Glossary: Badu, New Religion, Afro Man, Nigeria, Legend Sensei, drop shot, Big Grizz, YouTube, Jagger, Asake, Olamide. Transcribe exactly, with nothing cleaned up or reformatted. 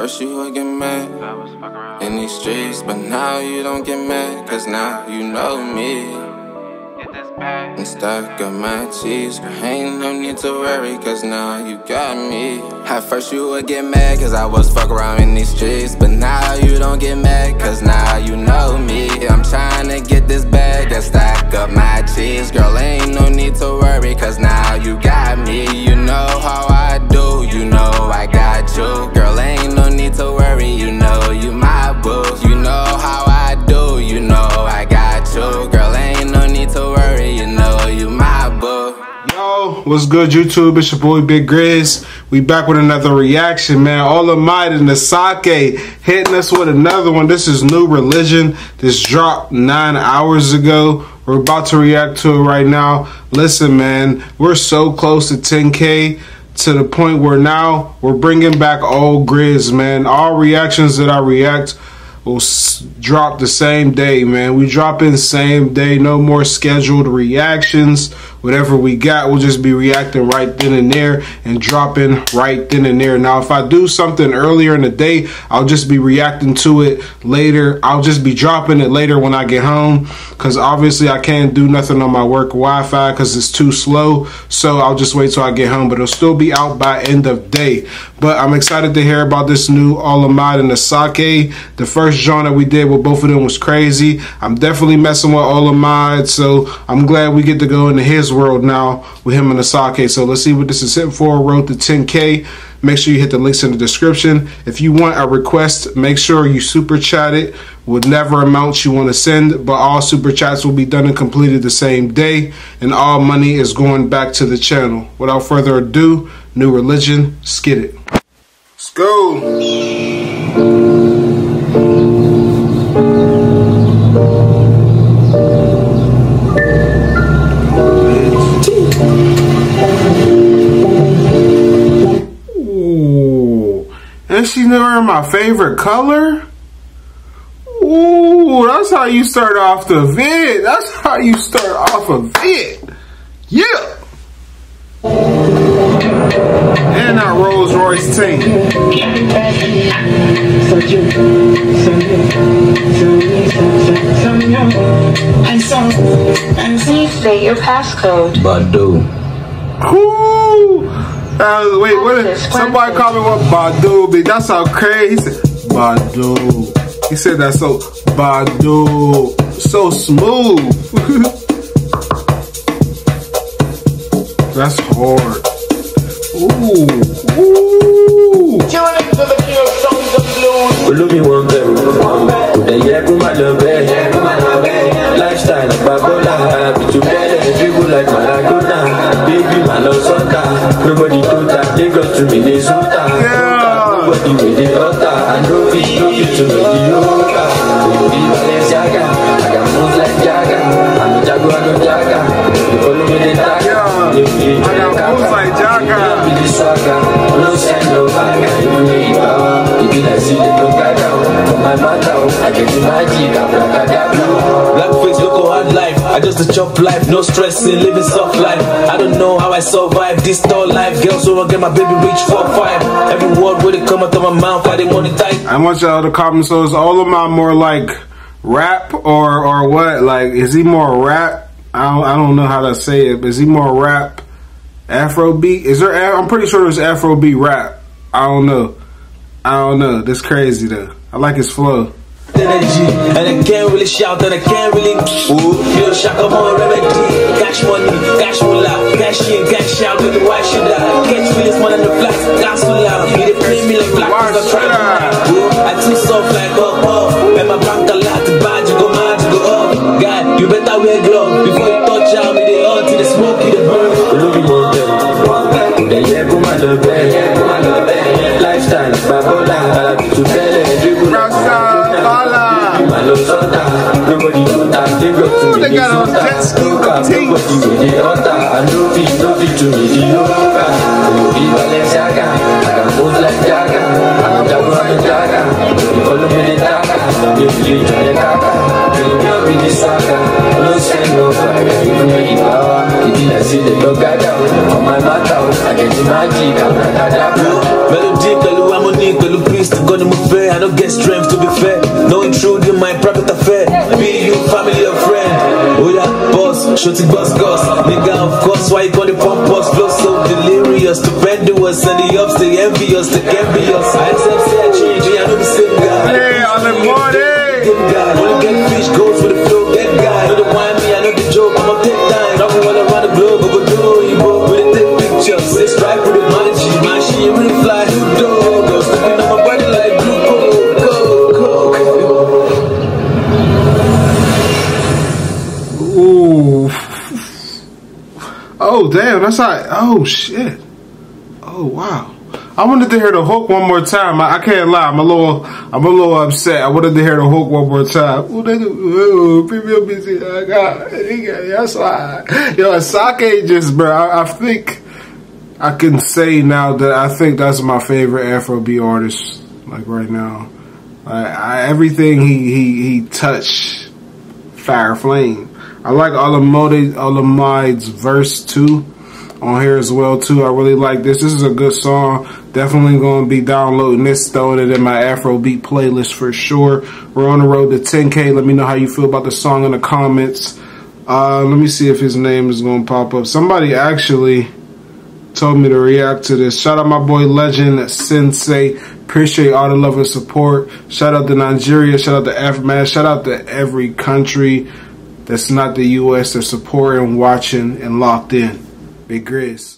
First you would get mad in these streets, but now you don't get mad, cause now you know me. And stack up my cheese, ain't no need to worry, cause now you got me. At first you would get mad, cause I was fuck around in these streets, but now you don't get mad, cause now you know me. I'm trying to get this bag that stack up my cheese. Girl, ain't no need to worry, cause now you got me. You know how I do, you know I got you. Girl, ain't no need to worry, you know you my boo. You know how I do, you know I got you. Girl, ain't no need to worry, you know you my boo. Yo, what's good YouTube? It's your boy Big Grizz. We back with another reaction, man. Olamide and Asake hitting us with another one. This is New Religion. This dropped nine hours ago. We're about to react to it right now. Listen, man, we're so close to ten K. To the point where now we're bringing back old Grizz, man. All reactions that I react will s drop the same day, man. We drop in same day. No more scheduled reactions. Whatever we got, we'll just be reacting right then and there and dropping right then and there. Now, if I do something earlier in the day, I'll just be reacting to it later. I'll just be dropping it later when I get home, because obviously I can't do nothing on my work Wi-Fi because it's too slow. So I'll just wait till I get home, but it'll still be out by end of day. But I'm excited to hear about this new Olamide and Asake. The first genre we did with both of them was crazy. I'm definitely messing with Olamide, so I'm glad we get to go into his world now with him and Asake. So let's see what this is hitting for. Road to ten K. Make sure you hit the links in the description. If you want a request, make sure you super chat it. Whatever amounts you want to send, but all super chats will be done and completed the same day, and all money is going back to the channel. Without further ado, New Religion, skid it. Let's go. She's never my favorite color. Ooh, that's how you start off the vid. That's how you start off a vid. Yeah. And that Rolls Royce team. And so, and please say your passcode. Badu. Ooh. Uh, wait, what is, somebody called me what Badu be. That's how crazy. He said, Badu. He said that so, Badu. So smooth. That's hard. Ooh. Ooh. Nobody do that, they got to me, they suit that. Nobody with the other, I know it, know it to me, the yoga. Baby, I'm Jagger, I got moves like Jagger. I'm a Jagger, I'm a Jagger. You follow me, they Jagger. I got moves like Jagger. I'm a Jagger, no send no back. You need power, if you like see the dog I down. From my mouth down, I get the magic, I'm like I got blue. Blackface, look how hard life. I just a chop life, no stressing, living soft life. I don't know how I survive this tall life. Girls so I get my baby reach for five. Every word will come out of my mouth, I didn't want it tight. I want y'all to comment, so is all of my more like rap or or what? Like, is he more rap? I don't, I don't know how to say it, but is he more rap? Afrobeat? Is there, I'm pretty sure there's Afrobeat rap. I don't know. I don't know. That's crazy though. I like his flow. Energy, and I can't really shout, and I can't really. Ooh, you know, shock up on remedy. Cash money, cash roll out, cash in, cash out. Baby, why should I? Catch feelings more than the flags, that's so loud. You didn't play me like black, cause I'm trying to laugh. Ooh, I too soft like oh, oh. And my back a lot, to bad, you go mad, you go up. God, you better wear glove before you touch out me, they all till they smoke you, the burn. Look at more than one back, they yeah, go my love, yeah, go my love, yeah. Lifestyle, babola, I love you to tell it, you go outside. Ooh, they got on jet ski teams. I see the dog guy down on my mouth out. I get in my G down, I got down. Melody, Kalu, Amoni, Kalu, peace to God, I'm fair. I don't get strength to be fair. No intrude in my private affair. Me, you, family, or friend. Oh yeah, boss, shooting boss, boss. Nigga, of course, why you gonna pump boss? Flow so delirious, stupendous, and the ups, the envious, the envious. I accept, say I change, I know the same guy. Play on the morning. Wanna get fish, goes for the flow, get guy. Don't mind me, I know the joke, I'm a take time. Travel all around the globe, but go do it, bro. We didn't take pictures, they strike with the mangy. My shit really fly, you dog. Go stepping on my body like blue coke, coke, coke. Ooh. Oh, damn, that's like, oh, shit. Oh, wow. I wanted to hear the hook one more time. I, I can't lie. I'm a little, I'm a little upset. I wanted to hear the hook one more time. Ooh, they do. People busy. I got. That's why. Yo, Asake just, bro. I, I think I can say now that I think that's my favorite Afrobeat artist. Like right now, like I, everything he he he touched, fire flame. I like Olamide, Olamide's verse too. On here as well too. I really like this. This is a good song. Definitely gonna be downloading this, throwing it in my Afrobeat playlist for sure. We're on the road to ten K. Let me know how you feel about the song in the comments. Uh, let me see if his name is gonna pop up. Somebody actually told me to react to this. Shout out my boy Legend Sensei. Appreciate all the love and support. Shout out to Nigeria. Shout out to Afro Man. Shout out to every country that's not the U S that's supporting, watching, and locked in. Big Grizz.